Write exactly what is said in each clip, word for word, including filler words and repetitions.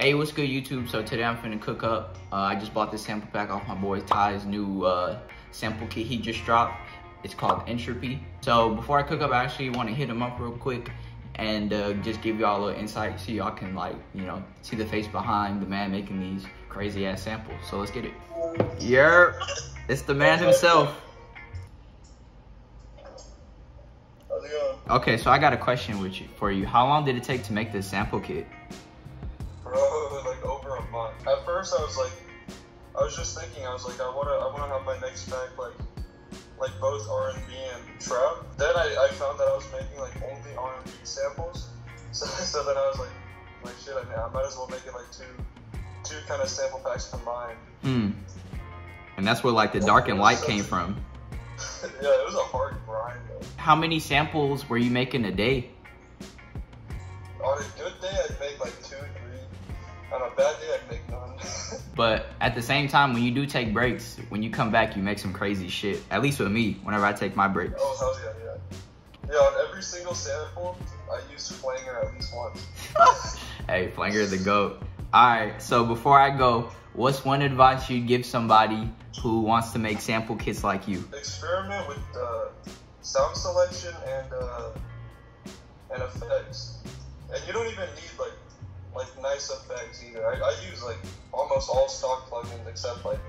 Hey, what's good YouTube? So today I'm finna cook up. Uh, I just bought this sample pack off my boy Ty's new uh, sample kit he just dropped. It's called Entropy. So before I cook up, I actually wanna hit him up real quick and uh, just give y'all a little insight so y'all can like, you know, see the face behind the man making these crazy ass samples. So let's get it. Yerp, it's the man himself. Okay, so I got a question with you, for you. How long did it take to make this sample kit? At first, I was like, I was just thinking, I was like, I wanna, I wanna have my next pack like, like both R and B and trap. Then I, I found that I was making like only R and B samples, so, so then I was like, like shit, I, mean, I might as well make it like two, two kind of sample packs combined. Hmm. And that's where like the dark and light came from. Yeah, it was a hard grind though. How many samples were you making a day? On a good day, I'd make like two, three. On a bad day, I'd make. But at the same time, when you do take breaks, when you come back, you make some crazy shit. At least with me, whenever I take my breaks. Oh, hell yeah, yeah. Yeah, on every single sample, I use Flanger at least once. Hey, Flanger is the GOAT. All right, so before I go, what's one advice you'd give somebody who wants to make sample kits like you? Experiment with uh, sound selection and, uh, and effects. And you don't even need, like, like nice effects either. I, I use like almost all stock plugins except like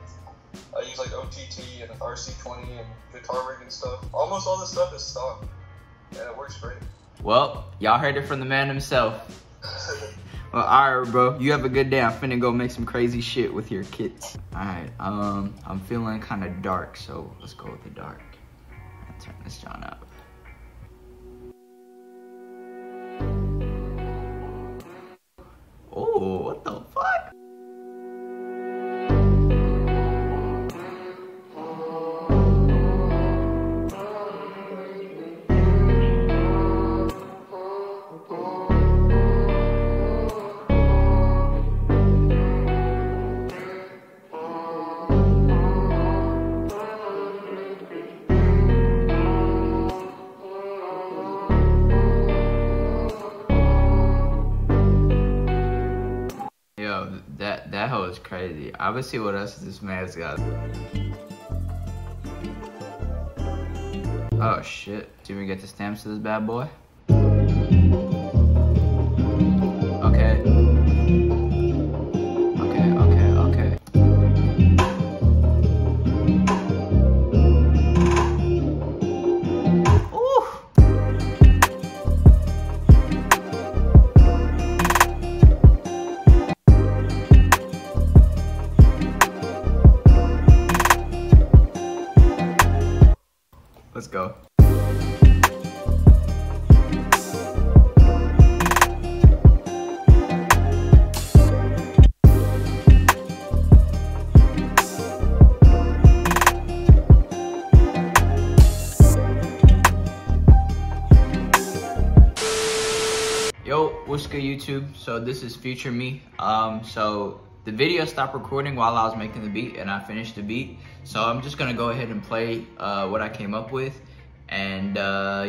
I use like O T T and R C twenty and guitar rig and stuff. Almost all this stuff is stock and it works great. Well, y'all heard it from the man himself. Well, alright bro, you have a good day. I'm finna go make some crazy shit with your kits. Alright, um, I'm feeling kind of dark, so let's go with the dark. I'll turn this John up. Oh, what the fuck? That that hoe is crazy. I would see what else this man's got. Oh shit. Do we get the stamps to this bad boy? Okay. Okay, okay, okay. Let's go. Yo, what's good YouTube? So this is future me. Um, so the video stopped recording while I was making the beat and I finished the beat. So I'm just gonna go ahead and play uh, what I came up with and uh,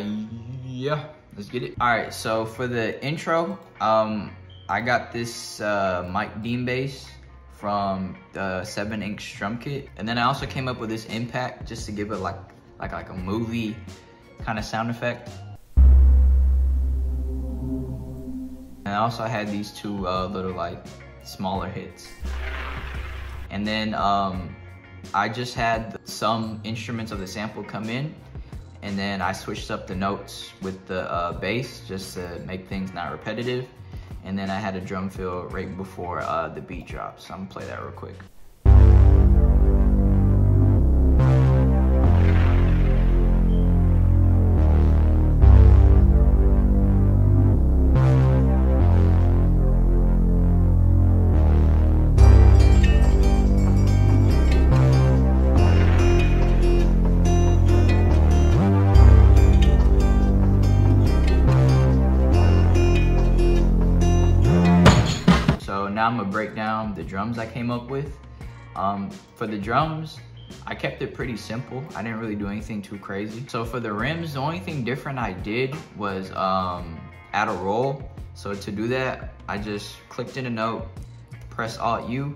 yeah, let's get it. All right, so for the intro, um, I got this uh, Mike Dean bass from the seven inch strum kit. And then I also came up with this impact just to give it like, like, like a movie kind of sound effect. And I also had these two uh, little like, smaller hits, and then um, I just had some instruments of the sample come in, and then I switched up the notes with the uh, bass just to make things not repetitive, and then I had a drum fill right before uh, the beat drops. So I'm gonna play that real quick. Now I'm gonna break down the drums I came up with. Um, for the drums, I kept it pretty simple. I didn't really do anything too crazy. So for the rims, the only thing different I did was um, add a roll. So to do that, I just clicked in a note, press Alt U,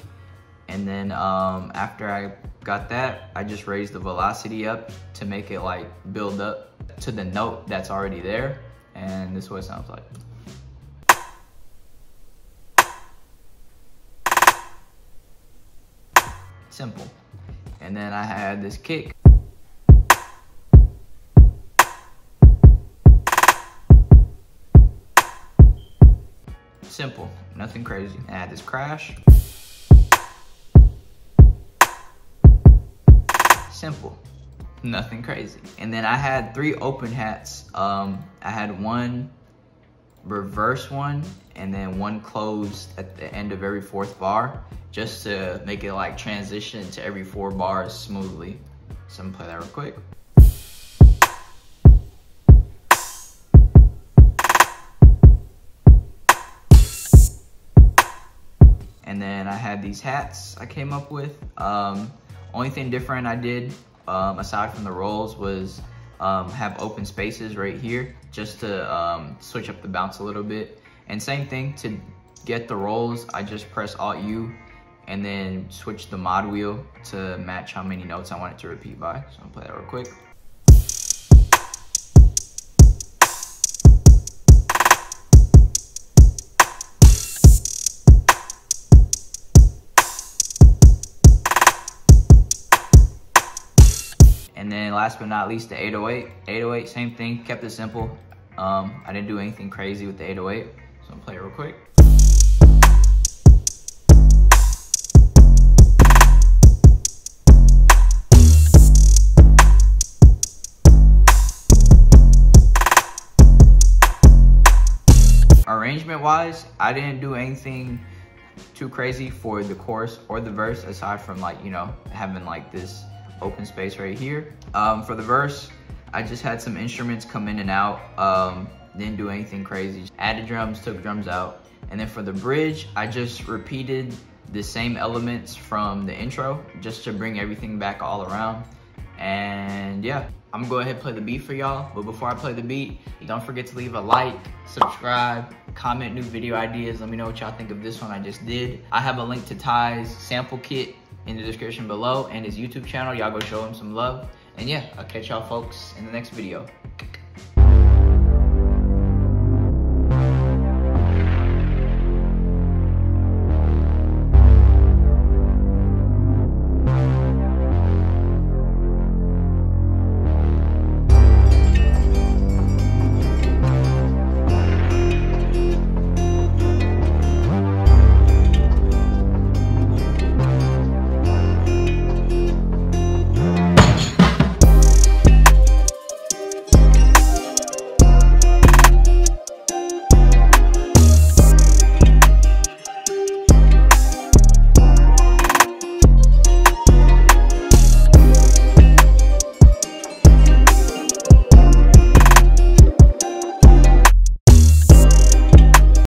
and then um, after I got that, I just raised the velocity up to make it like build up to the note that's already there, and this is what it sounds like. Simple. And then I had this kick. Simple, nothing crazy. I had this crash. Simple, nothing crazy. And then I had three open hats. Um, I had one reverse one, and then one closed at the end of every fourth bar, just to make it like transition to every four bars smoothly. So I'm gonna play that real quick. And then I had these hats I came up with. Um, only thing different I did, um, aside from the rolls, was um, have open spaces right here, just to um, switch up the bounce a little bit. And same thing, to get the rolls, I just press Alt U and then switch the mod wheel to match how many notes I want it to repeat by. So I'm gonna play that real quick. And then last but not least, the eight oh eight. eight oh eight, same thing, kept it simple. Um, I didn't do anything crazy with the eight oh eight, so I'm gonna play it real quick. Arrangement-wise, I didn't do anything too crazy for the chorus or the verse, aside from like, you know, having like this open space right here. Um, for the verse, I just had some instruments come in and out, um, didn't do anything crazy. Added drums, took drums out. And then for the bridge, I just repeated the same elements from the intro, just to bring everything back all around. And yeah, I'm gonna go ahead and play the beat for y'all. But before I play the beat, don't forget to leave a like, subscribe, comment new video ideas. Let me know what y'all think of this one I just did. I have a link to Ty's sample kit in the description below, and his YouTube channel. Y'all go show him some love. And yeah, I'll catch y'all folks in the next video.